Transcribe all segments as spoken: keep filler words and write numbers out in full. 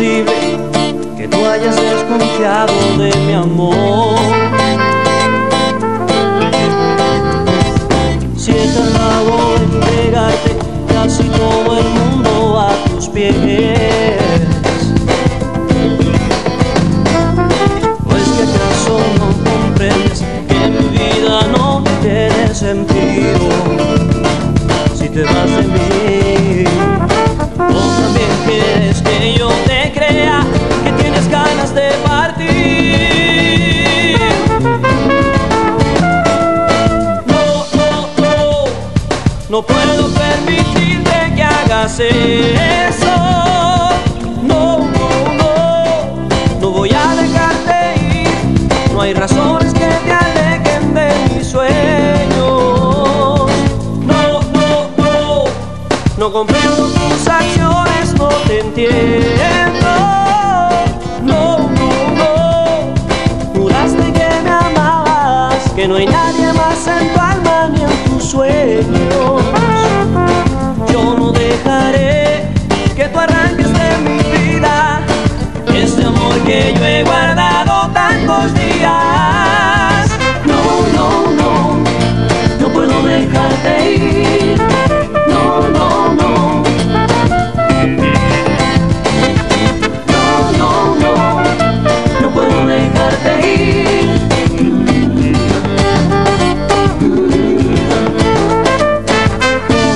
imposible que tú hayas desconfiado de mi amor. Si he tardado en entregarte casi todo el mundo a tus pies, ¿o es que acaso no comprendes que mi vida no tiene sentido si te vas de mí? ¿O también quieres que yo te crea que tienes ganas de partir? No, no, no, no puedo permitirte que hagas eso. No, no, no, no voy a dejarte ir. No hay razones que te alejen de mi sueño. No comprendo tus acciones, no te entiendo. No, no, no. Juraste que me amabas, que no hay nadie más en tu alma ni en tus sueños. Yo no dejaré que tú arranques de mi vida este amor que yo he guardado tantos días. No, no, no, no puedo dejarte ir. No, no.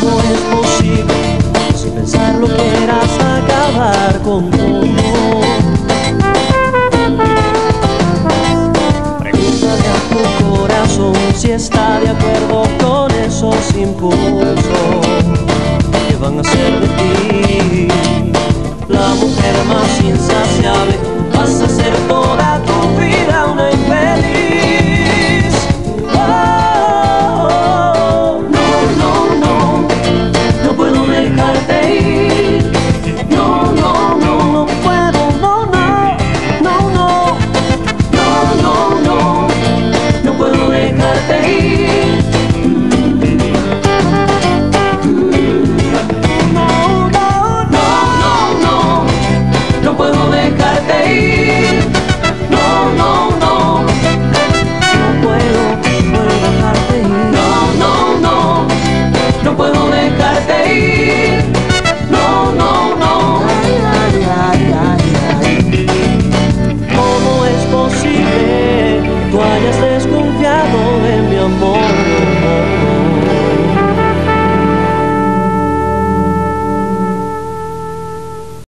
¿Cómo es posible si pensar lo quieras acabar con todo?